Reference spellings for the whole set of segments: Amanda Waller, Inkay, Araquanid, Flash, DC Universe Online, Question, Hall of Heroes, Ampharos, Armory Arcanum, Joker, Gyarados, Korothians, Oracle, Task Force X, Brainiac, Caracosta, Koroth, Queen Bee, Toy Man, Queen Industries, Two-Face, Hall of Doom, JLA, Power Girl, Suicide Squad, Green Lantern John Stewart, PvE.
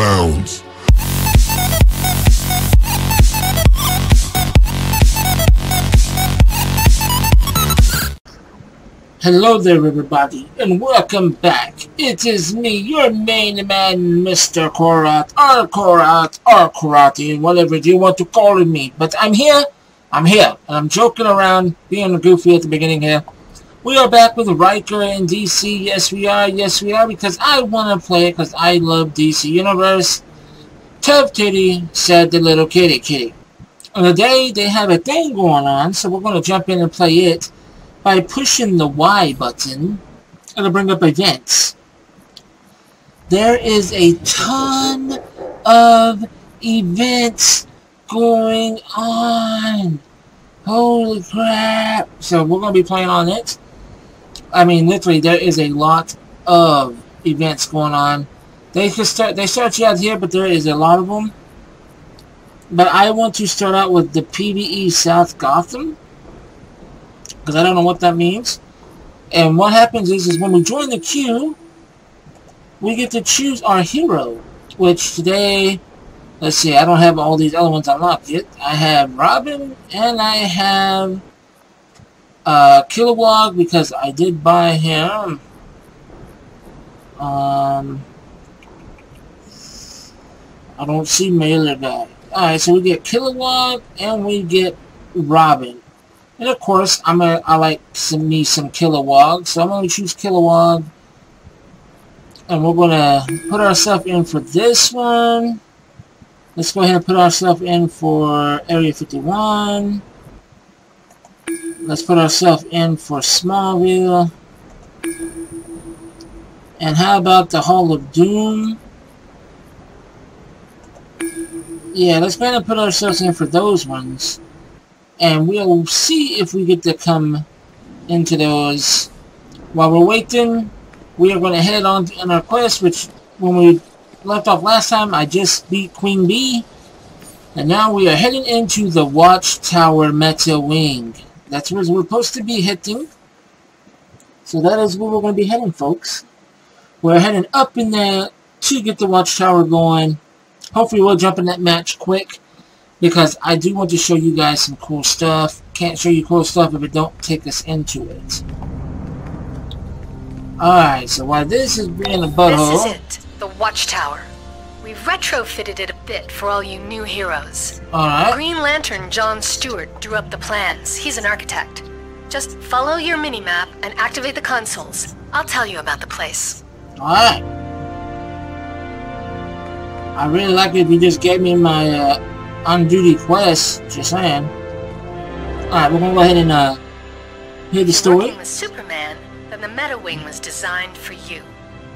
bounds. Hello there everybody, and welcome back. It is me, your main man, Mr. Korot, or Korot, or Korothian, whatever you want to call me. But I'm here, and I'm joking around, being goofy at the beginning here. We are back with Riker and DC, yes we are, because I want to play it, because I love DC Universe. Tough titty, said the little kitty. And today, they have a thing going on, so we're going to jump in and play it. By pushing the Y button, it'll bring up events. There is a ton of events going on. Holy crap. So we're going to be playing on it. I mean, literally, there is a lot of events going on. They start you out here, but there is a lot of them. But I want to start out with the PvE South Gotham. Because I don't know what that means. And what happens is when we join the queue, we get to choose our hero. Which today, let's see, I don't have all these other ones unlocked yet. I have Robin, and I have Kilowog, because I did buy him. I don't see Mailer guy. Alright, so we get Kilowog, and we get Robin. And of course, I like me some Kilowog, so I'm gonna choose Kilowog, and we're gonna put ourselves in for this one. Let's go ahead and put ourselves in for Area 51. Let's put ourselves in for Smallville. And how about the Hall of Doom? Yeah, let's go ahead and put ourselves in for those ones. And we'll see if we get to come into those. While we're waiting, we are going to head on in our quest, which when we left off last time, I just beat Queen Bee. And now we are heading into the Watchtower Meta Wing. That's where we're supposed to be heading. So that is where we're going to be heading, folks. We're heading up in there to get the Watchtower going. Hopefully we'll jump in that match quick, because I do want to show you guys some cool stuff. Can't show you cool stuff if it don't take us into it. Alright, so while this is being a butthole... This is it, the Watchtower. We've retrofitted it a bit for all you new heroes. Alright. Green Lantern John Stewart drew up the plans. He's an architect. Just follow your mini-map and activate the consoles. I'll tell you about the place. Alright. I really like it if you just gave me my... on-duty quest, just saying. Alright, we're gonna go ahead and hear the story. Working with Superman, then the Meta Wing was designed for you.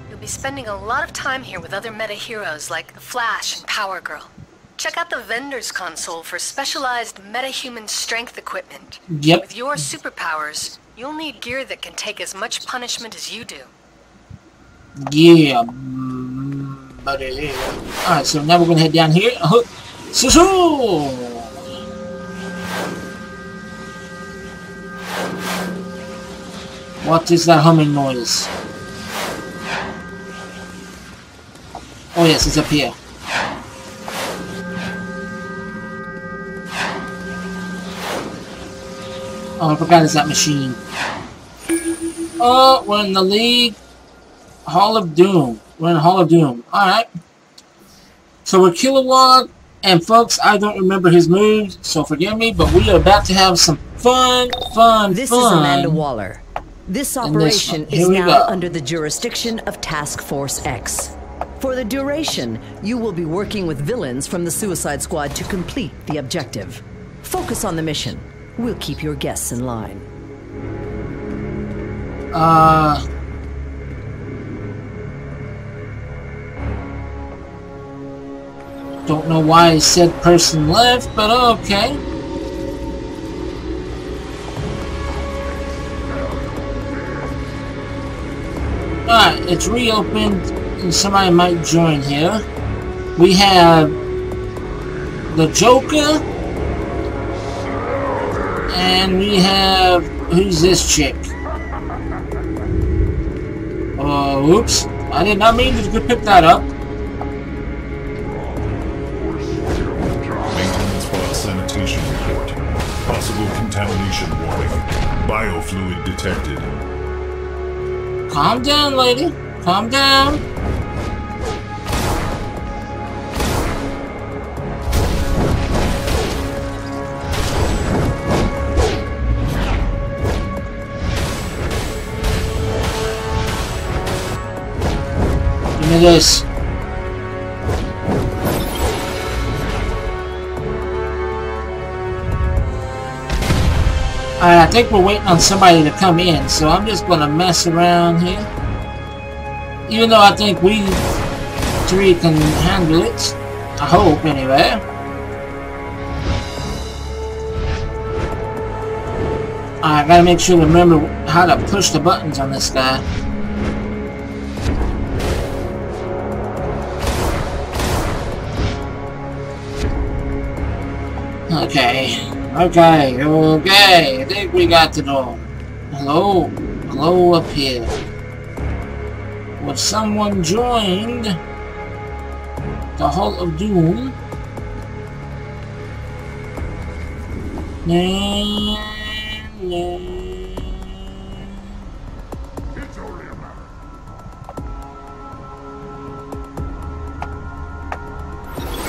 You'll be spending a lot of time here with other meta heroes like the Flash and Power Girl. Check out the vendor's console for specialized meta-human strength equipment. Yep. With your superpowers, you'll need gear that can take as much punishment as you do. Yeah, buddy. Alright, so now we're gonna head down here. So. What is that humming noise? Oh yes, it's up here. Oh, I forgot it's that machine. Oh, we're in the League Hall of Doom. We're in Hall of Doom. Alright. So we're Kilowog. And folks, I don't remember his moves, so forgive me, but we are about to have some fun. This is Amanda Waller. This operation is now under the jurisdiction of Task Force X. For the duration, you will be working with villains from the Suicide Squad to complete the objective. Focus on the mission. We'll keep your guests in line. Don't know why said person left, but okay. Alright, it's reopened and somebody might join here. We have the Joker. And we have... who's this chick? Oh, oops. I did not mean to pick that up. Possible contamination warning. Biofluid detected. Calm down, lady. Calm down. Give me this. Alright, I think we're waiting on somebody to come in, so I'm just gonna mess around here. Even though I think we three can handle it. I hope, anyway. I gotta make sure to remember how to push the buttons on this guy. Okay. Okay, okay, I think we got the door. Hello? Hello up here. Well, someone joined the Hall of Doom. It's only a matter.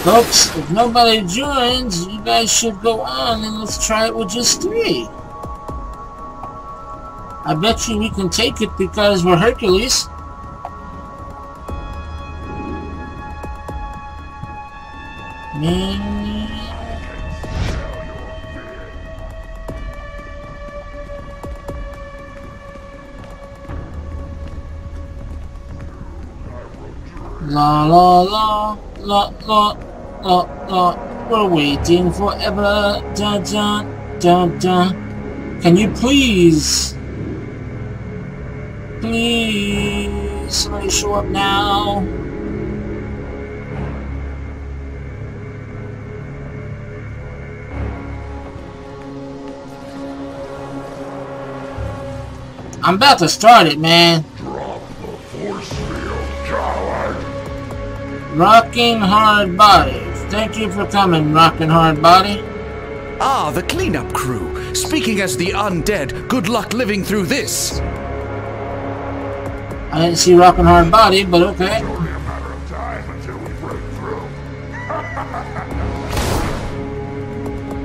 Folks, if nobody joins, you guys should go on and let's try it with just three. I bet you we can take it because we're Hercules. La la la la la la la. We're waiting forever. Dun, dun, dun, dun. Can you please? Please, somebody show up now. I'm about to start it, man. Drop the force field, coward. Rockin' Hard Body. Thank you for coming, Rockin' Hard Body. Ah, the cleanup crew. Speaking as the undead, good luck living through this. I didn't see Rockin' Hard Body, but okay. It's only a matter of time until we break through.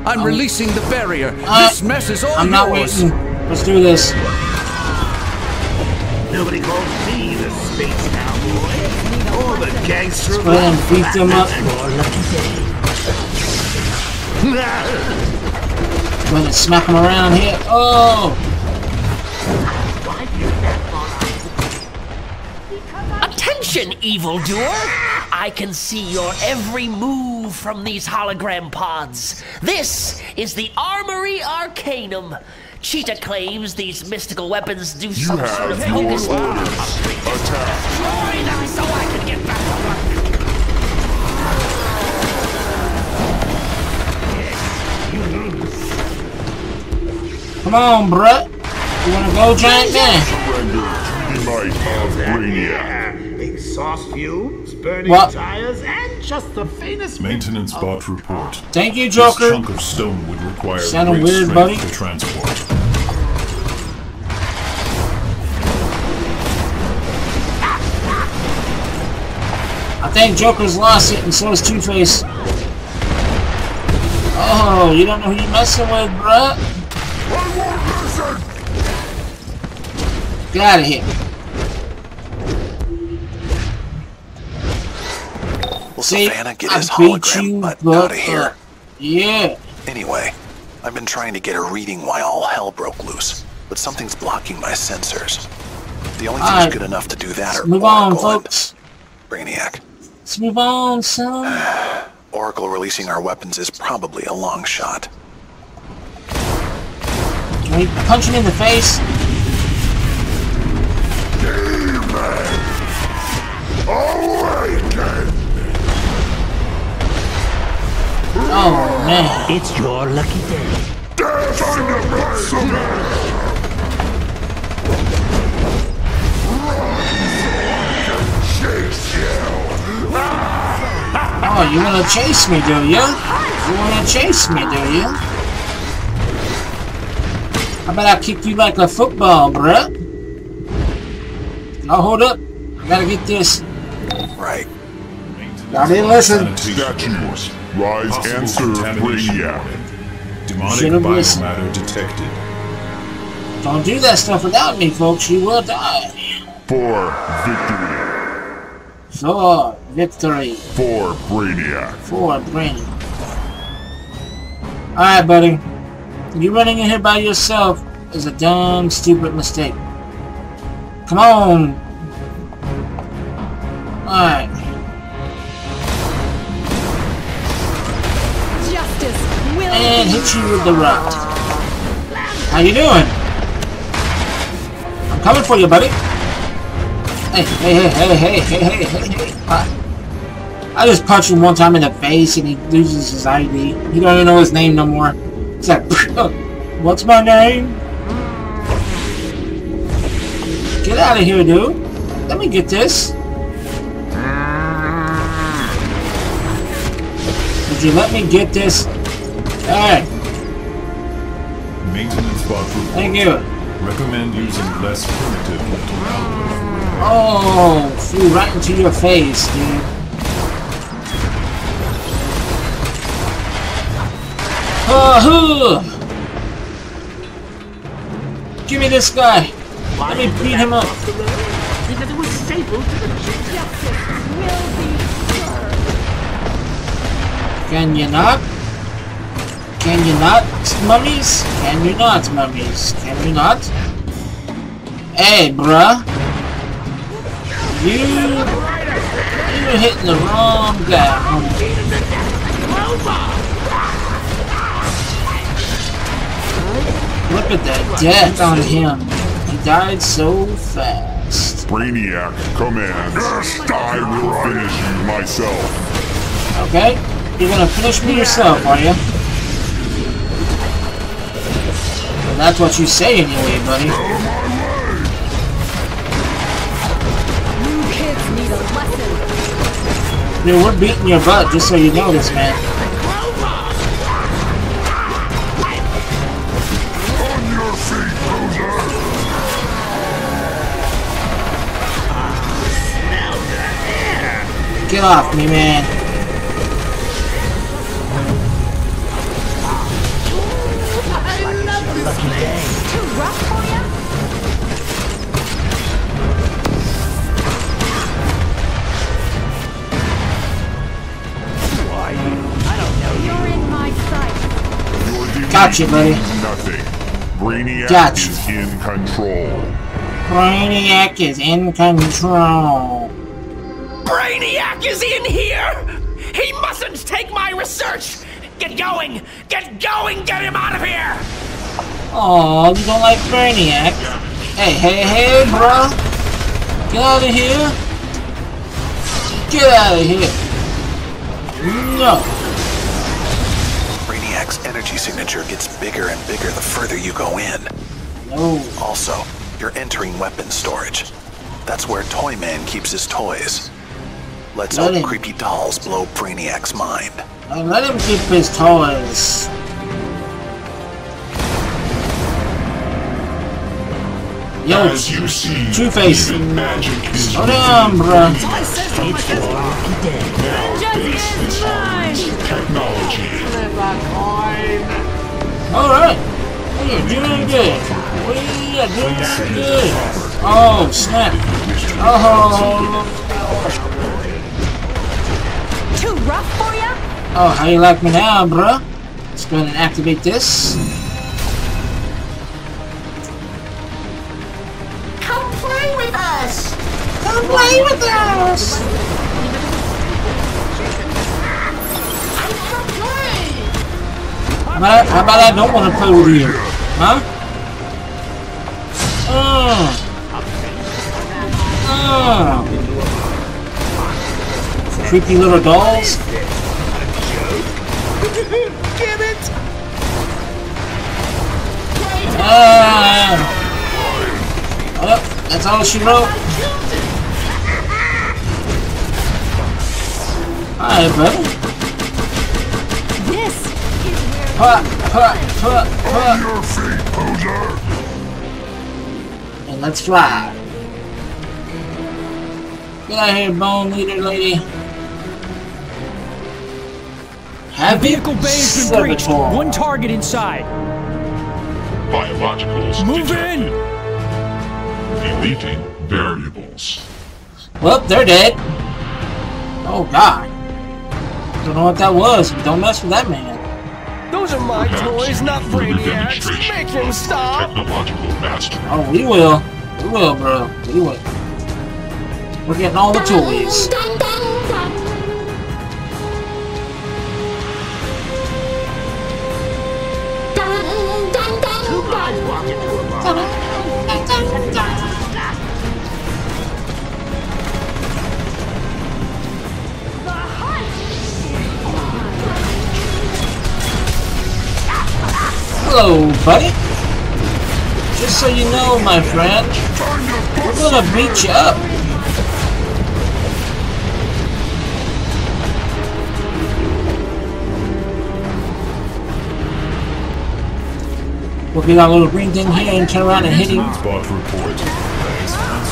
I'm releasing the barrier. This mess is all yours. I'm not waiting. Let's do this. Nobody calls me the space cowboy. All the gangsters go ahead and beat them up. Go ahead and smack them around here. Oh! Attention, evildoer! I can see your every move from these hologram pods. This is the Armory Arcanum. Cheetah claims these mystical weapons do some sort of bogus power. Destroy them so I can get back to work. Come on, bruh. You wanna go, giant man? Surrender to the might of Brainiac. Exhaust fumes, burning tires, and just the faintest maintenance bot report. Thank you, Joker. This chunk of stone would require great strength to transport. I think Joker's lost it, and so is Two-Face. Oh, you don't know who you're messing with, bruh. Get out of here. Will Savannah get his hologram butt out of here? Yeah. Anyway, I've been trying to get a reading why all hell broke loose, but something's blocking my sensors. The only things good enough to do that are Oracle and Brainiac. Let's move on, son. Oracle releasing our weapons is probably a long shot. Can we punch him in the face? Oh man, it's your lucky day. Oh, you wanna chase me, do you? You wanna chase me, do you? How about I kick you like a football, bruh? Oh, hold up. I gotta get this. Right. I didn't listen. Statues. Rise and serve Brainiac. Demonic biomatter detected. Don't do that stuff without me, folks. You will die. For victory. For victory. For Brainiac. For Brainiac. Alright, buddy. You running in here by yourself is a dumb, stupid mistake. Come on! Alright. And hit you with the rock. How you doing? I'm coming for you, buddy. Hey, hey, hey, hey, hey, hey, hey, hey. I just punched him one time in the face and he loses his ID. He don't even know his name no more. It's like, what's my name? Get out of here, dude. Let me get this. Would you let me get this? Alright. Maintenance bot report. Thank you. Recommend using less primitive mental output. Oh, flew right into your face, dude. Uh-huh. Give me this guy. Let me beat him up. Can you not? Can you not, mummies? Can you not, mummies? Can you not? Hey, bruh. You're hitting the wrong guy, homie. Look at that death on him. Died so fast. Brainiac commands. I will finish you myself. Okay, you're gonna finish me yourself, are you? Well, that's what you say anyway, buddy. Dude, we're beating your butt, just so you know this, man. Get off me, man. I love this place. Too rough for you? Who are you? I don't know. You're in my sight. Gotcha, buddy. Nothing. Brainiac is in control. Brainiac is in control. Brainiac is in here! He mustn't take my research! Get going! Get going! Get him out of here! Oh, you don't like Brainiac? Hey, hey, hey, bro! Get out of here! Get out of here! No! Brainiac's energy signature gets bigger and bigger the further you go in. No. Also, you're entering weapon storage. That's where Toy Man keeps his toys. Let's hope creepy dolls blow Brainiac's mind. Let him keep his toys. Yo, as you see, Two-Face. Hold on, bruh. Alright. Hey, you're doing good. We are doing good. Oh, snap. Oh. Too rough for ya? Oh, how you like me now, bruh? Let's go ahead and activate this. Come play with us! Come play with us! How about I don't want to play with you? Huh? Oh. Creepy little dolls. What is this? A joke? Get it? Oh, that's all she wrote. Hi, buddy. This is where. loser! And let's fly. Get out of here, bone leader lady. Have vehicle bay has been breached. One target inside. Biologicals move detected. In. Deleting variables. Well, they're dead. Oh God. Don't know what that was. Don't mess with that man. Those are my toys, not Brainiac's. Make him stop. Technological master. Oh, we will. We will, bro. We will. We're getting all the toys. Hello, buddy. Just so you know, my friend, we're gonna beat you up. We'll get our little green thing here and turn around and hit him. Spot report.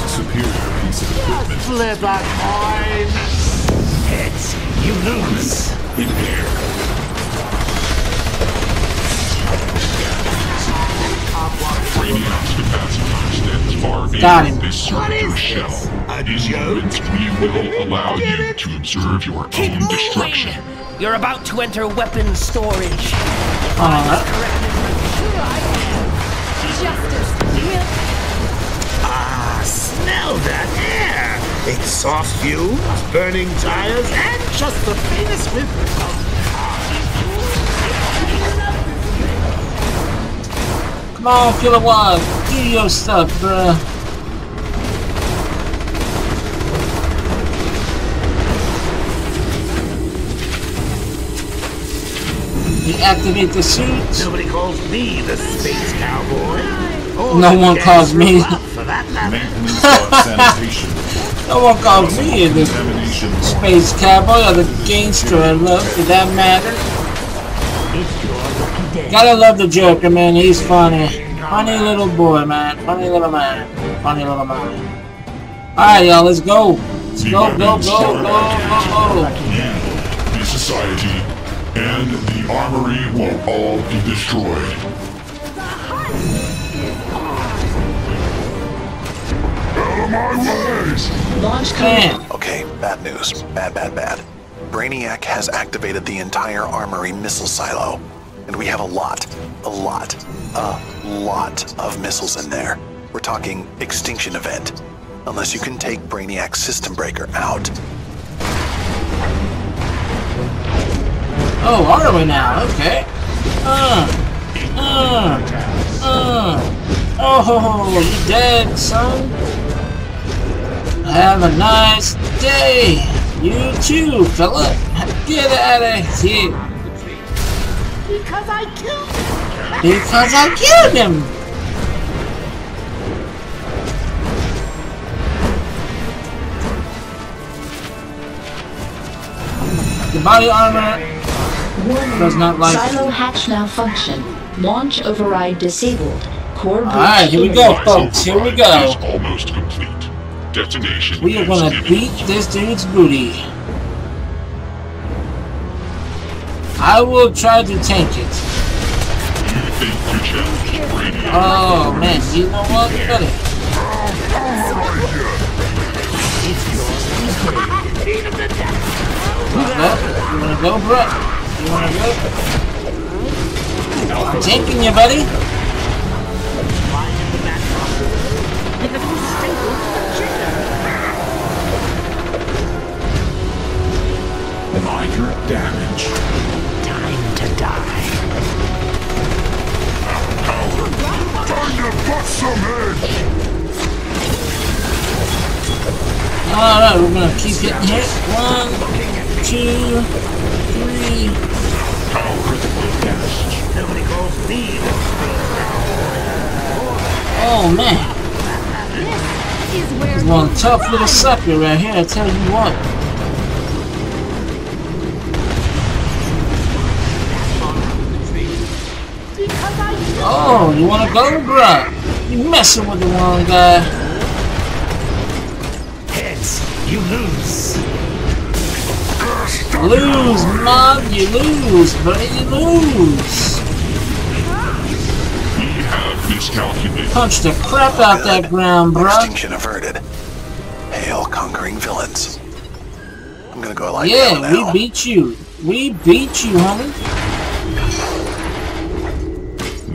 Superior piece of equipment. Flip that coin. Heads, you lose. Impair. Brainiac's capacity stands far beyond this circular shell. These moments we will allow you to observe your own destruction. You're about to enter weapon storage. Smell that air! Exhaust fumes, burning tires, and just the faintest whiff of. Come on, Kilowog, do your stuff, bruh. Deactivate the suit. Nobody calls me the space cowboy. No one calls me. No one calls me the space cowboy or the gangster I love, for that matter. Gotta love the Joker, man. He's funny. Funny little boy, man. Funny little man. Funny little man. Alright, y'all. Let's go. Let's go. You, the society, and the armory will all be destroyed. Out of my ways! Launch command. Okay, bad news. Bad. Brainiac has activated the entire armory missile silo. And we have a lot of missiles in there. We're talking extinction event. Unless you can take Brainiac's system breaker out. Oh, are we now? Okay. Oh, you dead, son? Have a nice day. You too, fella. Get out of here. Because I killed him! Because I killed him! The body armor does not like it. Silo hatch malfunction. Launch override disabled. Core breach. Alright, here we go, folks. Here we go. Almost complete. Detonation. We are gonna beat this dude's booty. I will try to tank it. Oh man, you know what? Buddy. You wanna go, bro? You wanna go? I'm tanking you, buddy. Minor damage. Alright, we're gonna keep getting hit. 1, 2, 3. Oh man. This one tough little sucker right here, I tell you what. Oh, on, you wanna go, bruh? You messing with the wrong guy. Heads, you lose. Lose, mob, you lose, buddy, you lose. We have miscalculated. Punch the crap out that ground, bruh. Extinction averted. Hail conquering villains. I'm gonna go like that now. Yeah, we beat you. We beat you, homie.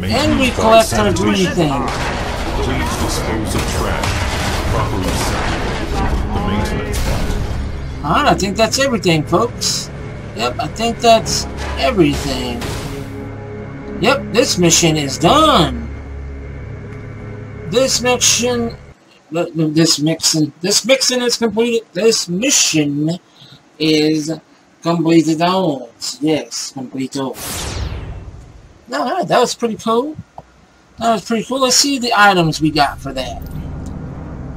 And we collect our green thing. Please dispose of trash properly separated. The maintenance part. Alright, I think that's everything, folks. Yep, I think that's everything. Yep, this mission is done. This mixing is completed. This mission is completed. Yes, complete. Alright, that was pretty cool. That was pretty cool. Let's see the items we got for that.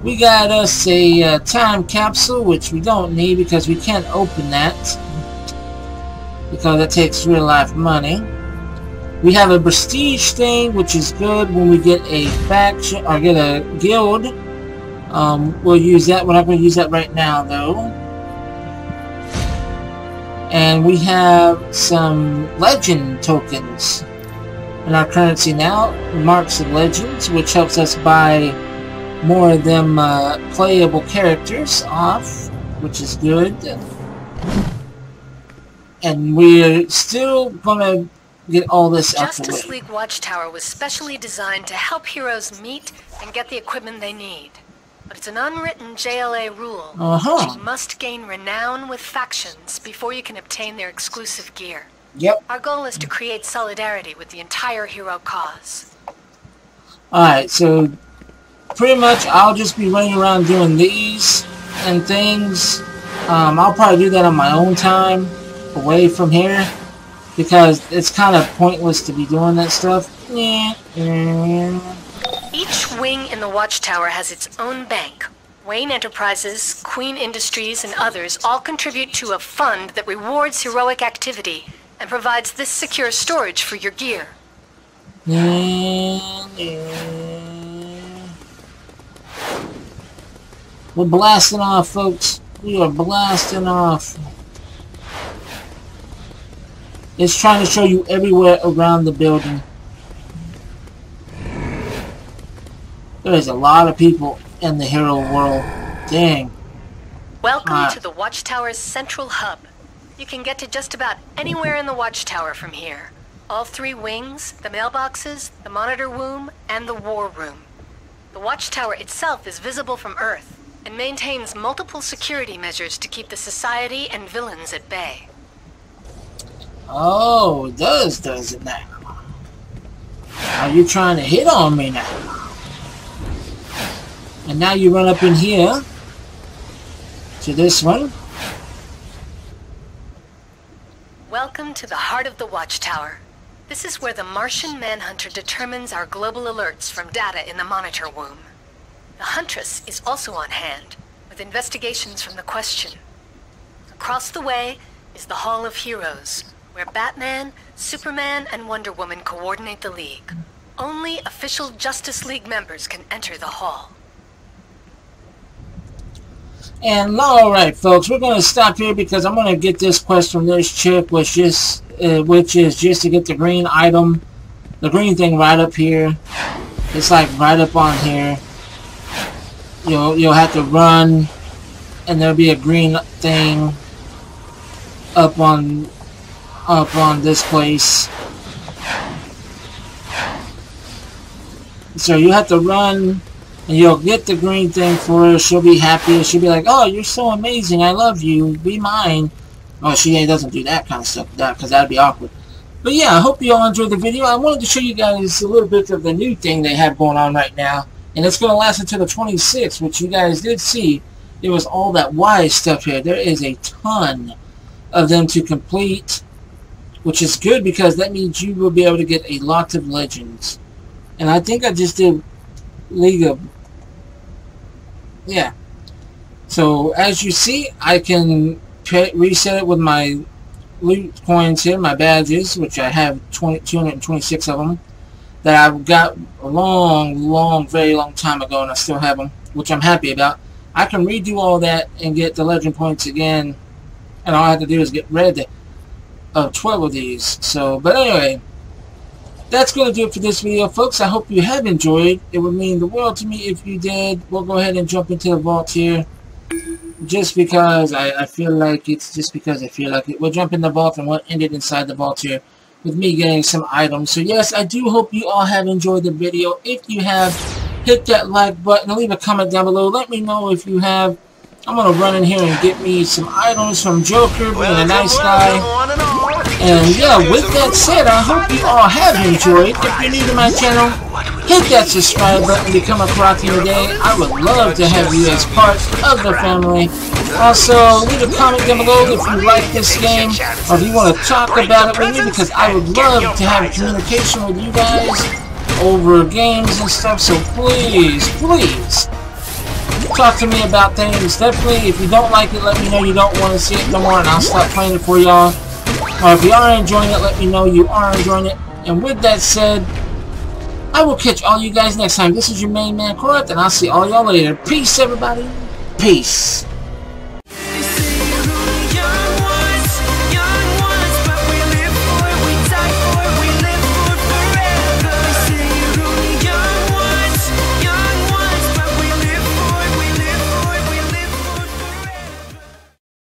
We got us a time capsule, which we don't need because we can't open that. Because that takes real life money. We have a prestige thing, which is good when we get a faction or get a guild. We'll use that. We're not going to use that right now, though. And we have some legend tokens. And our currency now, Marks of Legends, which helps us buy more of them playable characters off, which is good. And we're still going to get all this out of the way. Justice League Watchtower was specially designed to help heroes meet and get the equipment they need. But it's an unwritten JLA rule. You must gain renown with factions before you can obtain their exclusive gear. Yep. Our goal is to create solidarity with the entire hero cause. Alright, so pretty much I'll just be running around doing these and things. I'll probably do that on my own time, away from here, because it's kind of pointless to be doing that stuff. Each wing in the Watchtower has its own bank. Wayne Enterprises, Queen Industries, and others all contribute to a fund that rewards heroic activity and provides this secure storage for your gear. We're blasting off, folks. We are blasting off. It's trying to show you everywhere around the building. There's a lot of people in the hero world. Dang. Welcome to the Watchtower's central hub. You can get to just about anywhere in the Watchtower from here. All three wings, the mailboxes, the Monitor Womb, and the War Room. The Watchtower itself is visible from Earth and maintains multiple security measures to keep the society and villains at bay. Oh, it does it now? Are you trying to hit on me now? And now you run up in here to this one. Welcome to the heart of the Watchtower. This is where the Martian Manhunter determines our global alerts from data in the Monitor Womb. The Huntress is also on hand, with investigations from the Question. Across the way is the Hall of Heroes, where Batman, Superman, and Wonder Woman coordinate the League. Only official Justice League members can enter the Hall. And alright, folks, we're going to stop here because I'm going to get this quest from this chick, which is just to get the green item, the green thing right up here. It's like right up on here. You'll have to run, and there'll be a green thing up on this place. So you have to run. And you'll get the green thing for her. She'll be happy. She'll be like, oh, you're so amazing. I love you. Be mine. Oh, she doesn't do that kind of stuff, because that'd be awkward. But yeah, I hope you all enjoyed the video. I wanted to show you guys a little bit of the new thing they have going on right now. And it's going to last until the 26th, which you guys did see. It was all that wise stuff here. There is a ton of them to complete, which is good because that means you will be able to get a lot of legends. And I think I just did League of... Yeah. So, as you see, I can reset it with my loot coins here, my badges, which I have 226 of them. that I've got a very long time ago, and I still have them, which I'm happy about. I can redo all that and get the legend points again, and all I have to do is get rid of 12 of these. So, but anyway, that's going to do it for this video, folks. I hope you have enjoyed. It would mean the world to me if you did. We'll go ahead and jump into the vault here. Just because I feel like it's just because I feel like it. We'll jump in the vault and we'll end it inside the vault here with me getting some items. So yes, I do hope you all have enjoyed the video. If you have, hit that like button and leave a comment down below. Let me know if you have. I'm going to run in here and get me some items from Joker, being a nice guy. And yeah, with that said, I hope you all have enjoyed. If you're new to my channel, hit that subscribe button, become a Korothian today. I would love to have you as part of the family. Also, leave a comment down below if you like this game, or if you want to talk about it with me, because I would love to have communication with you guys over games and stuff. So please, please, talk to me about things. Definitely, if you don't like it, let me know you don't want to see it no more, and I'll stop playing it for y'all. Or if you are enjoying it, let me know you are enjoying it. And with that said, I will catch all you guys next time. This is your main man, Korath, and I'll see all y'all later. Peace, everybody. Peace.